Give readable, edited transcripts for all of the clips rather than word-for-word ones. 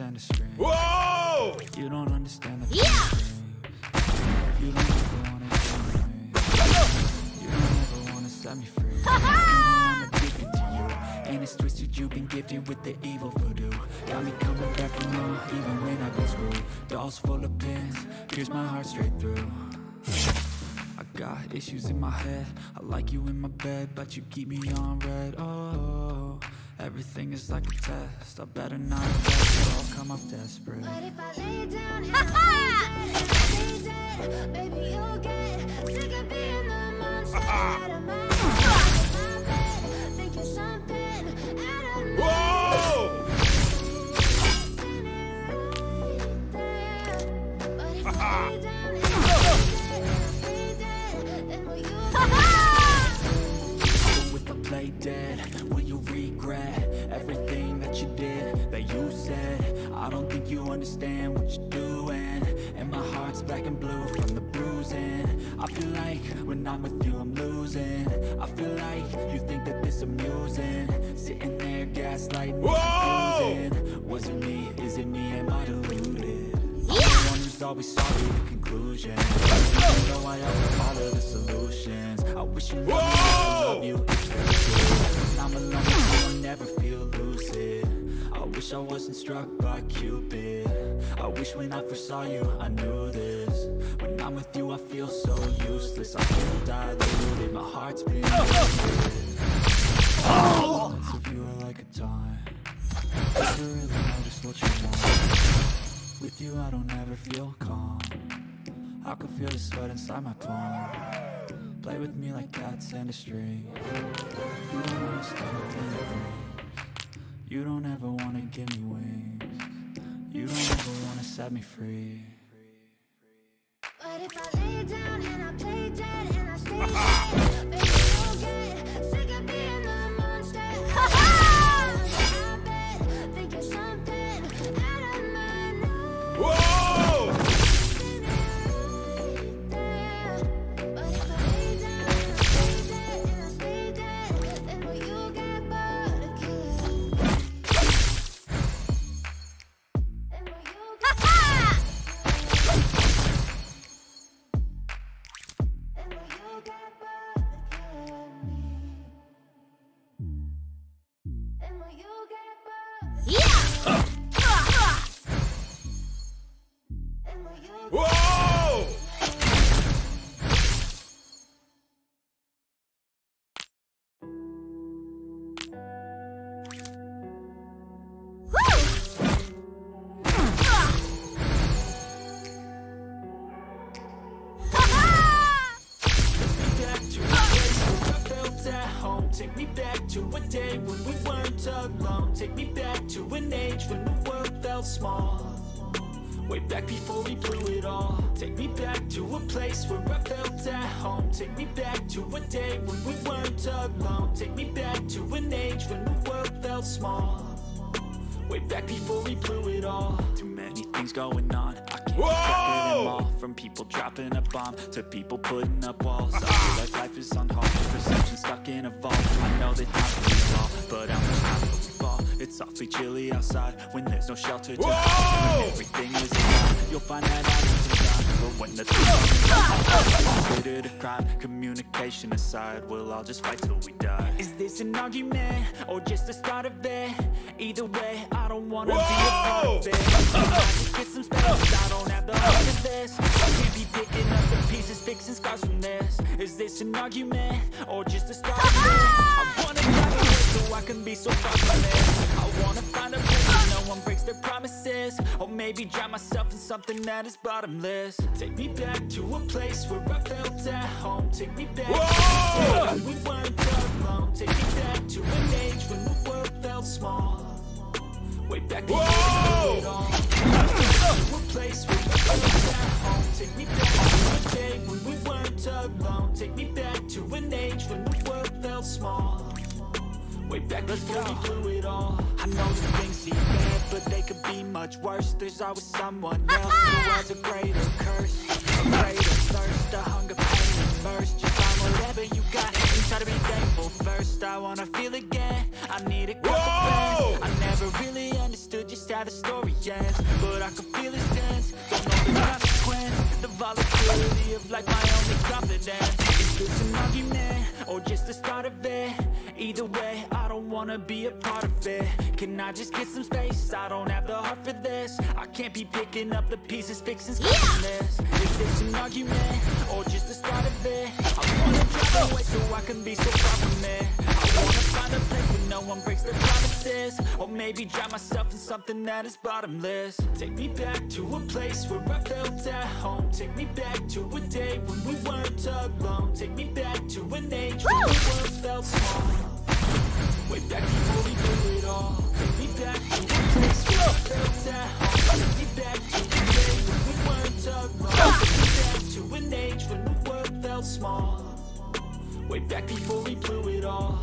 And a string. Whoa! You don't understand the yeah! You don't ever wanna do me. You don't ever wanna set me free. You don't wanna give it to you. And it's twisted, you've been gifted with the evil voodoo. Got me coming back for more, even when I've been screwed. Dolls full of pins, pierce my heart straight through. I got issues in my head. I like you in my bed, but you keep me on red. Oh, everything is like a test. I better not test, or I'll come off desperate. But if I lay down and I lay dead, baby, you'll get sick of being the monster out of my head. Think you're something out of my head. But if I lay down and I lay dead, then will you with the play dead? Everything that you did, that you said, I don't think you understand what you're doing. And my heart's black and blue from the bruising. I feel like when I'm with you I'm losing. I feel like you think that this amusing, sitting there gaslighting. Whoa! Was it me? Is it me? Am I deluded? Yeah! I'm the one who's always sorry with conclusions. You know I always follow the solutions. I wish you love you. I'm alone, I'll never feel lucid. I wish I wasn't struck by Cupid. I wish when I first saw you, I knew this. When I'm with you, I feel so useless. I feel diluted, my heart's being oh! Once if you were like a dime, I never really noticed what you want. With you, I don't ever feel calm. I can feel the sweat inside my palm. Play with me like cats and a string. You don't understand a thing of me. You don't ever wanna give me wings. You don't ever wanna set me free. But if I lay down and I play dead and I stay dead, baby, you'll get sick of being the monster. I bet, think you're something out of my mind. Whoa! To people putting up walls, I feel like life is on hold. Perception stuck in a vault. I know that not to fall, but I'm not supposed to fall. It's awfully chilly outside when there's no shelter to hide. When everything is inside, you'll find that out in time. But when the truth is considered a crime, communication aside, we'll all just fight till we die. Is this an argument or just the start of it? Either way, I don't wanna be a part of it. Get some space. I don't have the heart of this. I be picking up the pieces, fixing scars from this. Is this an argument or just a start? I wanna grab it so I can be so far from this. I wanna find a place where no one breaks their promises, or maybe drown myself in something that is bottomless. Take me back to a place where I felt at home. Take me back to a place where we weren't small. Way back before we blew it all. I know some things seem bad, but they could be much worse. There's always someone else who has a greater curse, a greater thirst, a hunger pain and thirst. Just find whatever you got and try to be thankful first. I wanna feel again, I need a couple friends. I never really understood just how the story ends, but I could feel its sense. Don't know the consequence, the volatility of life, my only confidence. Is this an argument or just the start of it? Either way, I don't wanna be a part of it. Can I just get some space? I don't have the heart for this. I can't be picking up the pieces, fixing this. Is this an argument or just the start of it? I wanna drive away so I can be so far from it. I wanna find a place where no one breaks their promises, or maybe drown myself in something that is bottomless. Take me back to a place where I felt at home. Take me back to a day when we weren't alone. Take me back to an age when the world felt small. Way back before we do it all. Take me back to the place we felt at home. Take me back to the day when we weren't alone. Take me back to an age when the world felt small. Way back before we blew it all.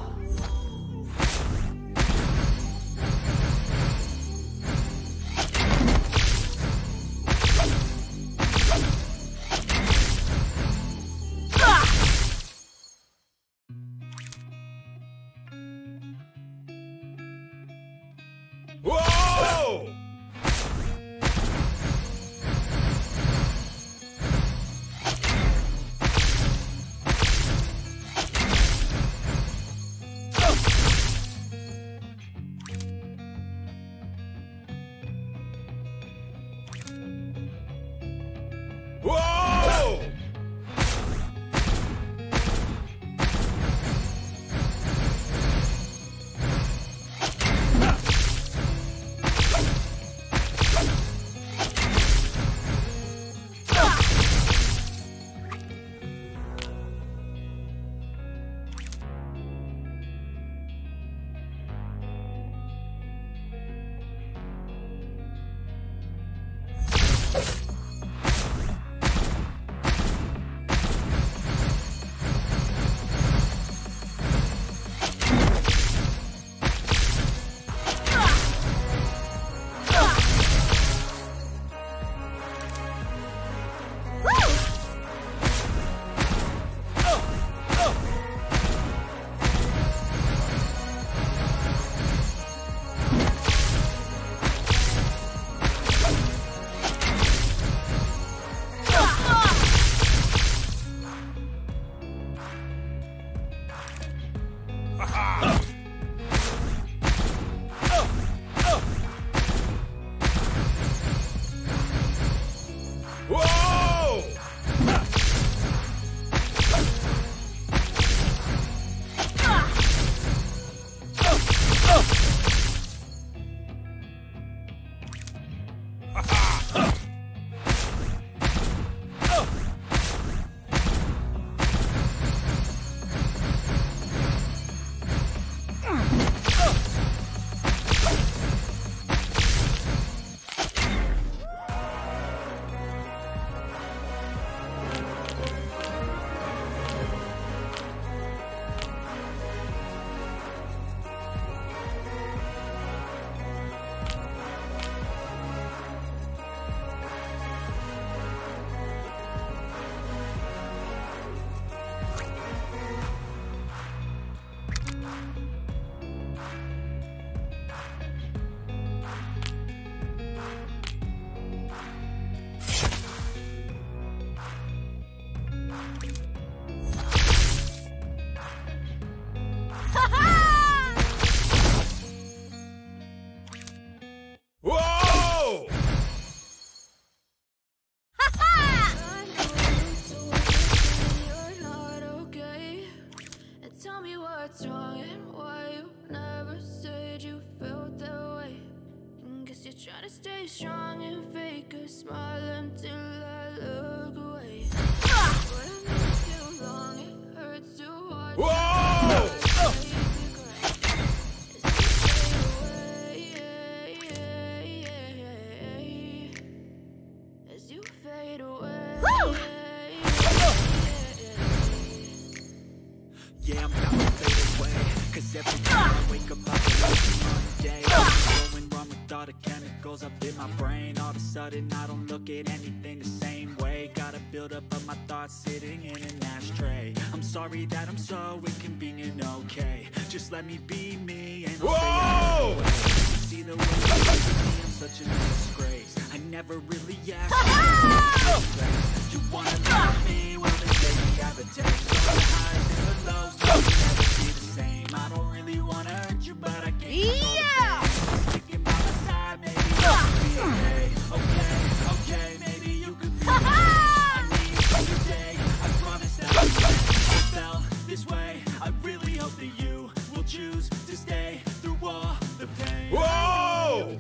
Yeah, I'm down to away. Cause every time I wake up I feel like I'm going wrong with all the chemicals up in my brain. All of a sudden I don't look at anything the same way. Gotta build up of my thoughts sitting in an ashtray. I'm sorry that I'm so inconvenient, okay. Just let me be me and I'll stay out of the way. You see the way I'm such a disgrace. I never really asked. You wanna love me? Well then baby, have a taste. The highs and the lows don't ever be the same. I don't really wanna hurt you, but I can't. Yeah! Sticking by my side, maybe you could be okay. Okay, okay, maybe you could be okay. I need another day. I promise that I felt this way. I really hope that you will choose to stay through all the pain. Whoa!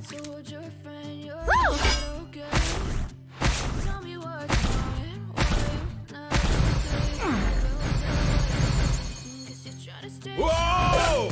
Whoa!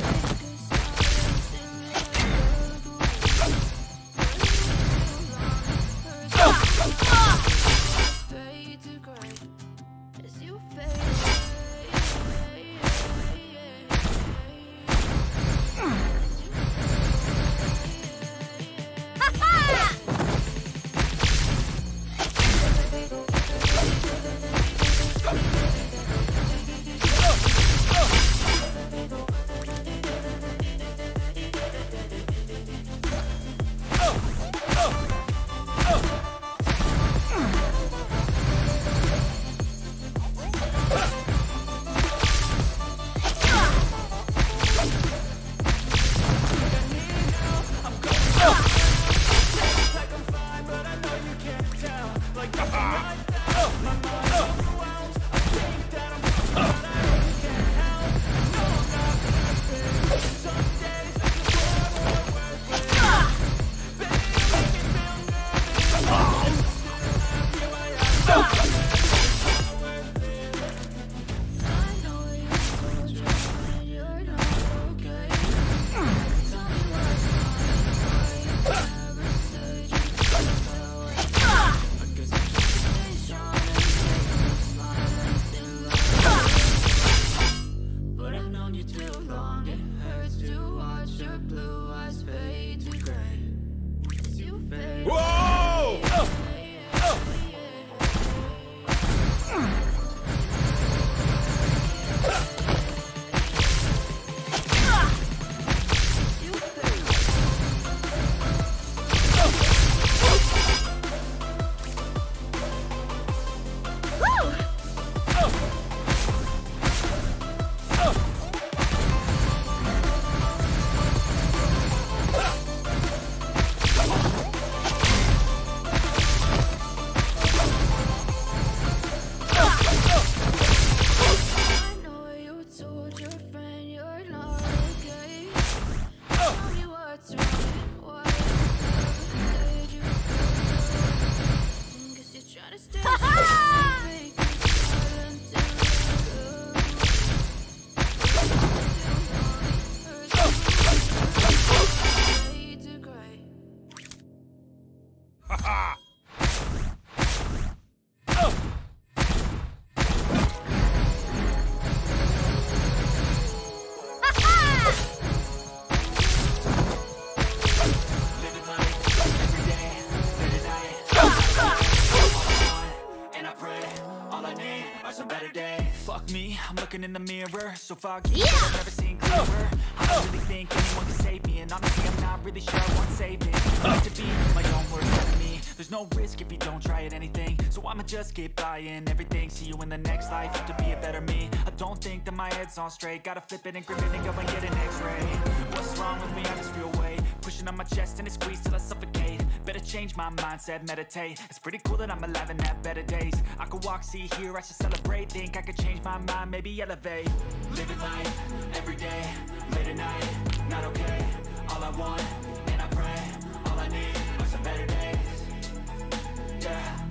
In the mirror, so foggy, yeah. I've never seen clearer. I don't really think anyone can save me, and honestly, I'm not really sure I want saving. I have to be my own worst enemy. There's no risk if you don't try at anything, so I'ma just keep buying everything. See you in the next life, have to be a better me. I don't think that my head's on straight. Gotta flip it and grip it and go and get an x-ray. What's wrong with me? I just feel weight pushing on my chest and it squeezes till I suffocate. Better change my mindset, meditate. It's pretty cool that I'm alive and have better days. I could walk, see, hear, I should celebrate. Think I could change my mind, maybe elevate. Living life, every day, late at night, not okay. All I want, and I pray, all I need are some better days. Yeah,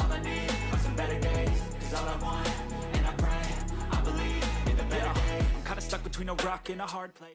all I need are some better days. Cause all I want, and I pray, I believe in the better days. I'm kinda stuck between a rock and a hard place.